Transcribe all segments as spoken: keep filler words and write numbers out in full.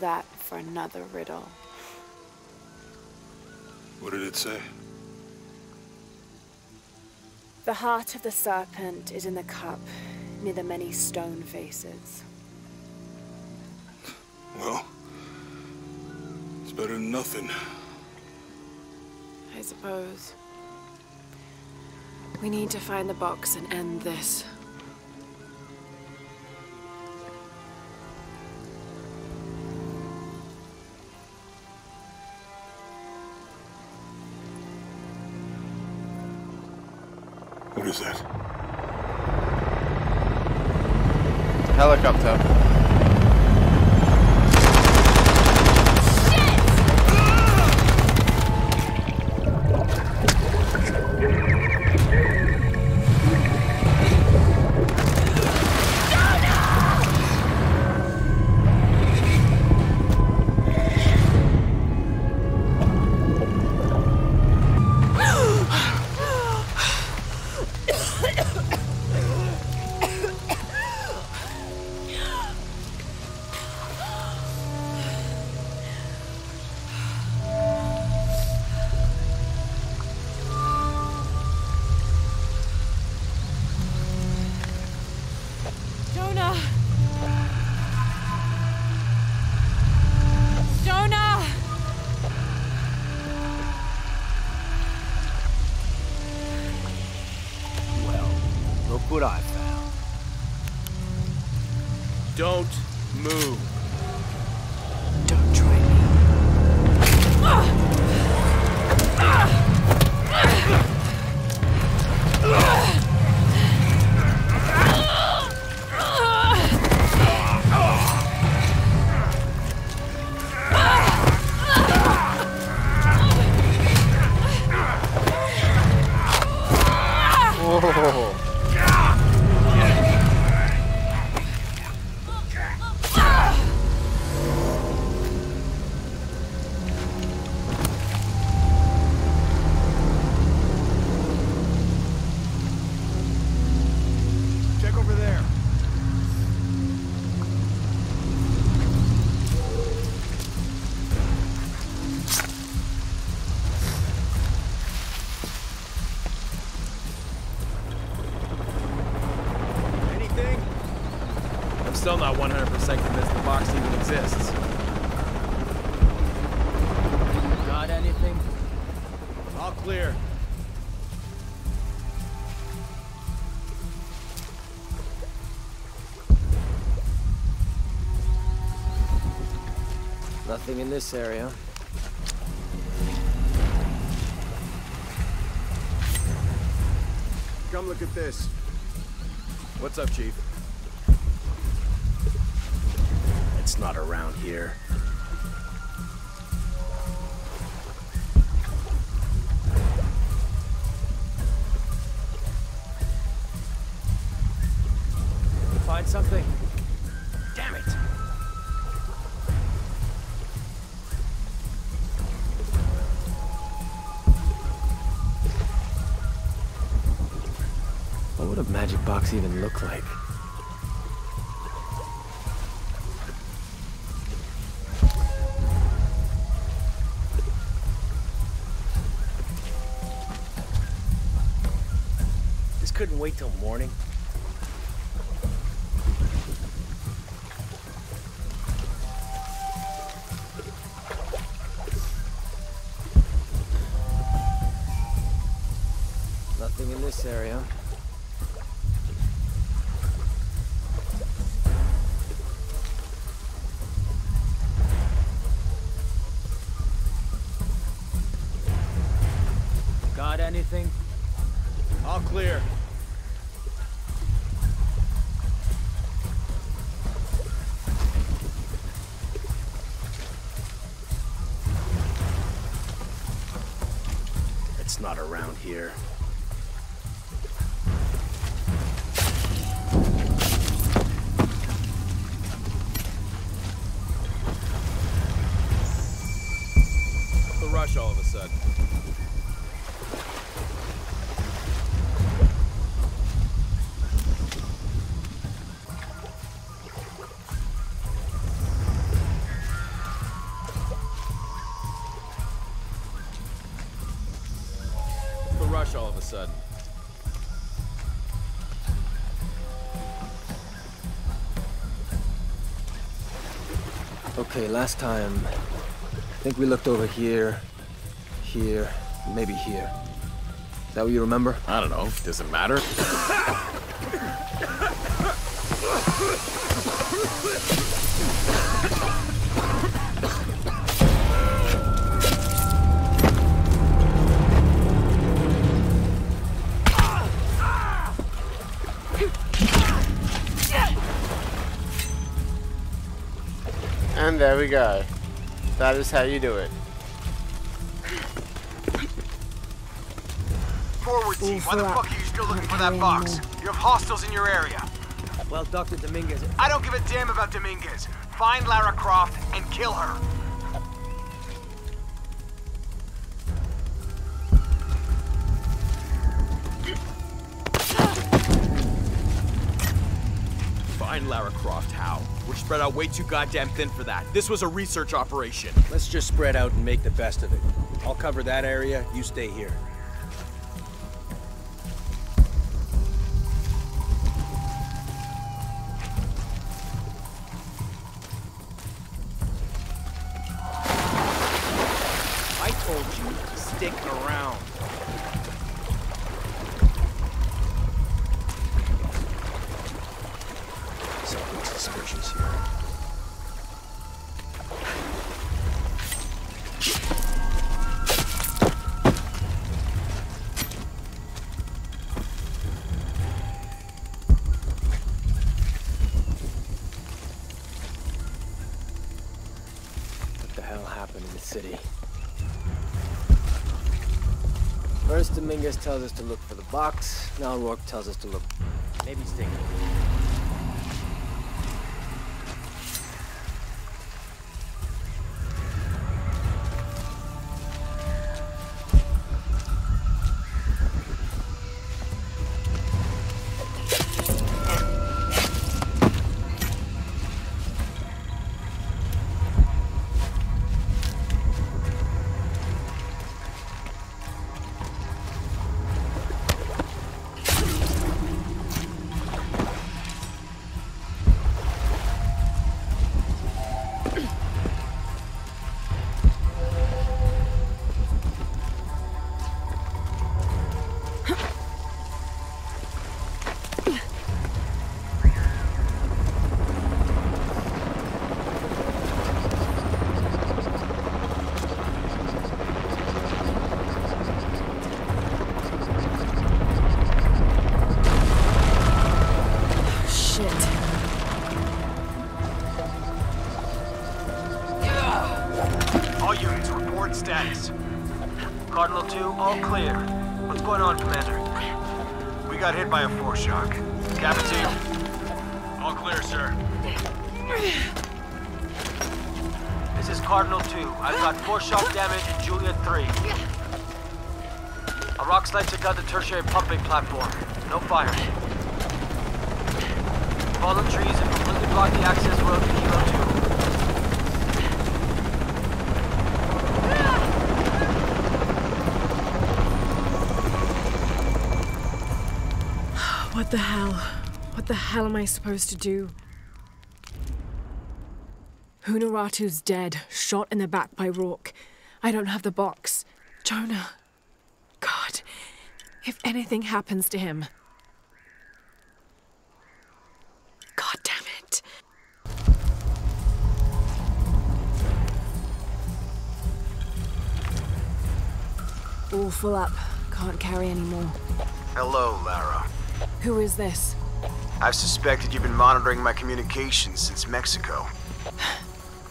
that for another riddle. What did it say? The heart of the serpent is in the cup, near the many stone faces. Well, it's better than nothing. I suppose. We need to find the box and end this. What is that? Helicopter. Still not one hundred percent convinced the box even exists. Got anything? All clear. Nothing in this area. Come look at this. What's up, Chief? Not around here. Find something. Damn it. What would a magic box even look like? Couldn't wait till morning. Nothing in this area. Got anything? All clear. Not around here. The rush all of a sudden. fresh all of a sudden. Okay, last time, I think we looked over here, here, maybe here. Is that what you remember? I don't know. Does it matter? And there we go. That is how you do it. Forward team, why the fuck are you still looking for that box? You have hostiles in your area. Well, Doctor Dominguez... I don't give a damn about Dominguez. Find Lara Croft and kill her. Find Lara Croft how? We're spread out way too goddamn thin for that. This was a research operation. Let's just spread out and make the best of it. I'll cover that area, you stay here. Dominguez tells us to look for the box, now Rourke tells us to look. Maybe Stingham. Status. Cardinal two, all clear. What's going on, Commander? We got hit by a force shock. Captain two. All clear, sir. This is Cardinal two. I've got force shock damage in Juliet three. A rock slice has got the tertiary pumping platform. No fire. Fallen trees have completely blocked the access road to Kilo two. What the hell? What the hell am I supposed to do? Hunaratu's dead, shot in the back by Rourke. I don't have the box. Jonah. God. If anything happens to him. God damn it. All full up. Can't carry anymore. Hello, Lara. Who is this? I've suspected you've been monitoring my communications since Mexico.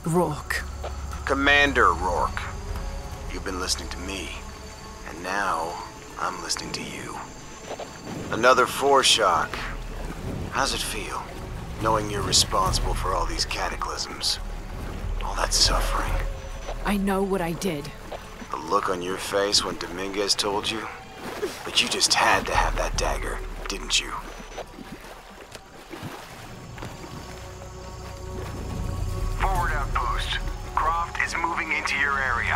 Rourke. Commander Rourke. You've been listening to me. And now, I'm listening to you. Another force shock. How's it feel, knowing you're responsible for all these cataclysms? All that suffering. I know what I did. The look on your face when Dominguez told you? But you just had to have that dagger, didn't you? Forward outpost. Croft is moving into your area.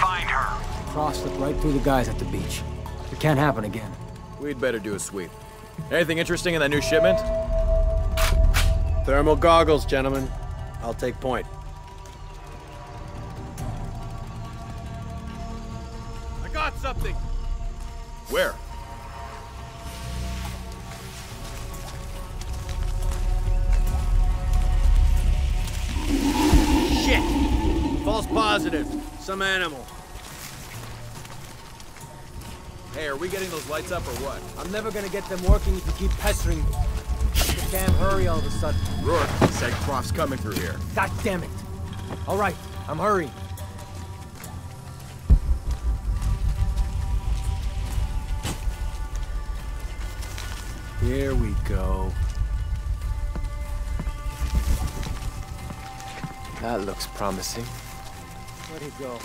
Find her. Croft slipped right through the guys at the beach. It can't happen again. We'd better do a sweep. Anything interesting in that new shipment? Thermal goggles, gentlemen. I'll take point. I got something! Where? Shit! False positive. Some animal. Hey, are we getting those lights up or what? I'm never gonna get them working if you keep pestering me. You can't hurry all of a sudden. Rourke said Croft's coming through here. God damn it! All right, I'm hurrying. Here we go. That looks promising. Where'd he go?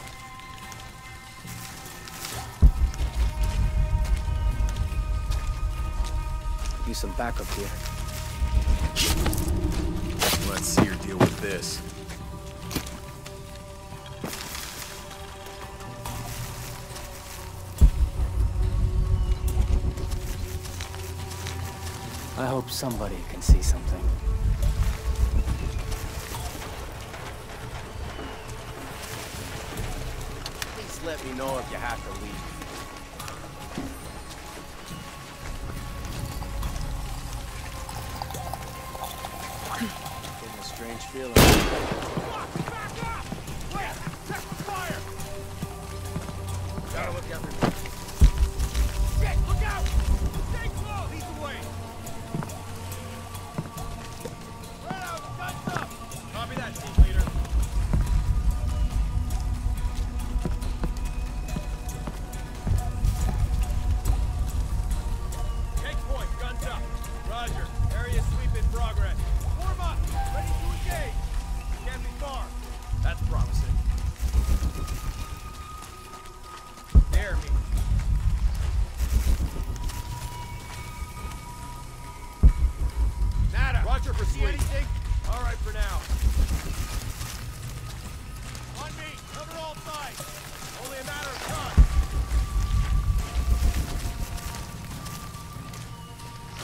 Use some backup here. Let's see her deal with this. I hope somebody can see something. Please let me know if you have to leave. Strange feeling. Back up! Wait! Check the fire! Gotta look everywhere. Shit! Look out! Stay close! He's away! Right out! Guns up! Copy that, team leader. Take point. Guns up. Roger. Area sweep in progress. Warm up! Ready to engage! Can't be far. That's promising. Dare me. Nada! Roger, for see anything? All right for now. On me! Cover all sides! Only a matter of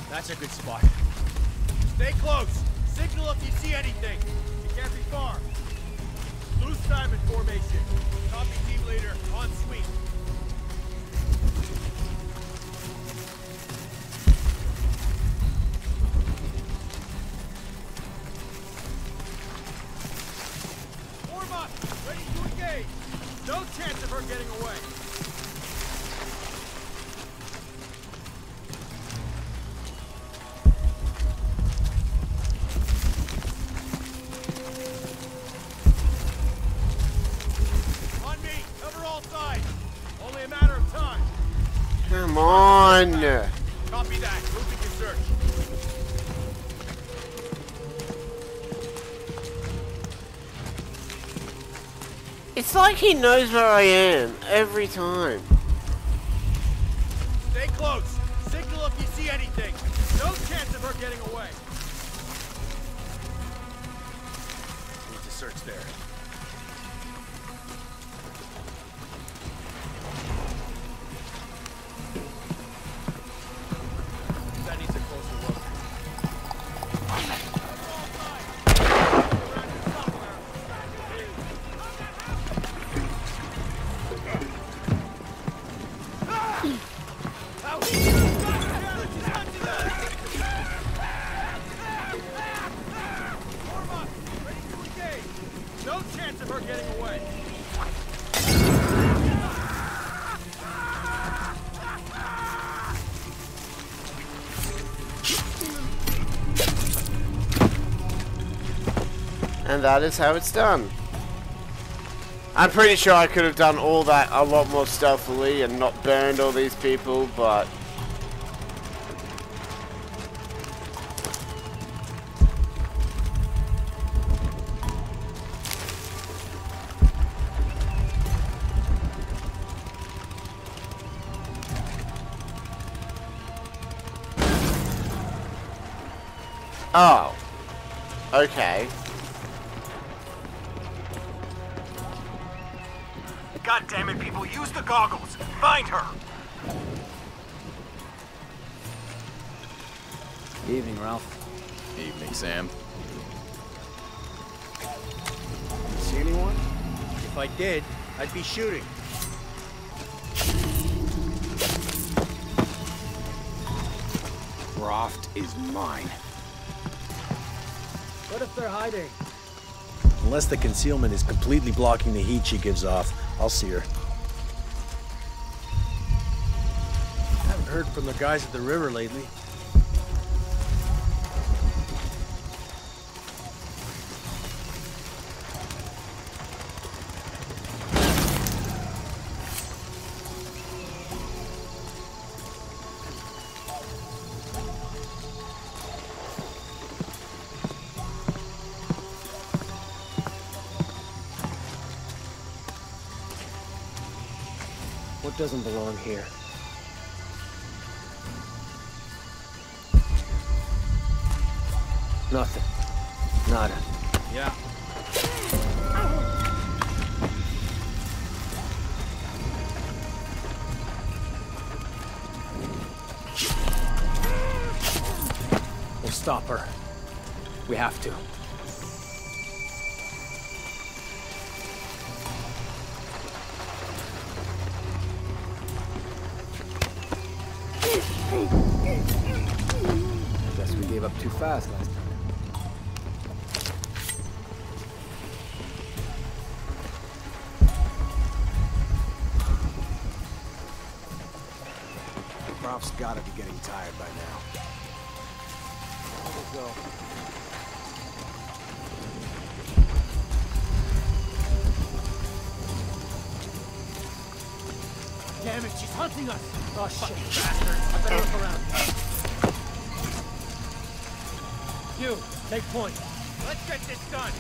time! That's a good spot. Stay close! Signal if you see anything. You can't be far. Loose diamond formation. Copy, team leader. En suite. Warm up. Ready to engage. No chance of her getting away. Come on! Copy that. Moving to search. It's like he knows where I am every time. Stay close. Signal if you see anything. No chance of her getting away. Need to search there. And that is how it's done. I'm pretty sure I could have done all that a lot more stealthily and not burned all these people, but... Oh. Okay. God damn it, people, use the goggles! Find her! Evening, Ralph. Evening, Sam. You see anyone? If I did, I'd be shooting. Croft is mine. What if they're hiding? Unless the concealment is completely blocking the heat she gives off, I'll see her. I haven't heard from the guys at the river lately. Doesn't belong here. Nothing. Nada. Yeah. We'll stop her. We have to. Fast last time. Prof's gotta be getting tired by now. We'll go. Damn it, she's hunting us! Oh, shit. Fucking bastard. I better look around. You, take point. Let's get this done.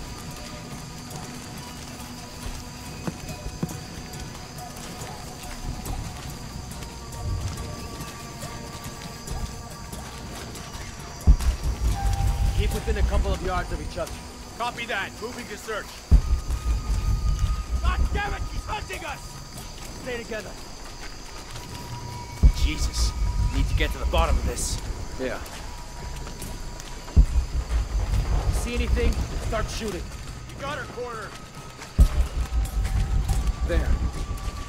Keep within a couple of yards of each other. Copy that. Moving to search. God damn it! He's hunting us! Stay together. Jesus. Need to get to the bottom of this. Yeah. See anything? Start shooting. You got her corner. There.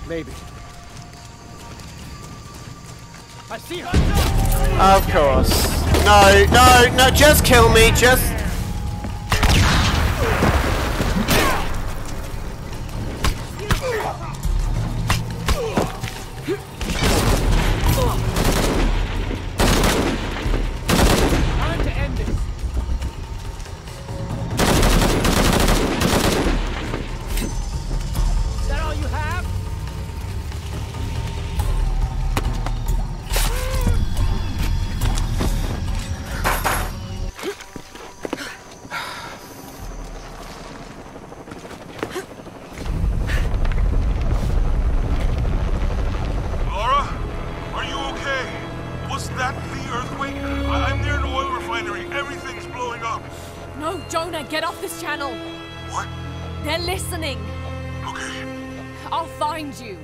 Maybe. I see her. Of course. No, no, no, just kill me, just They're listening. Okay. I'll find you.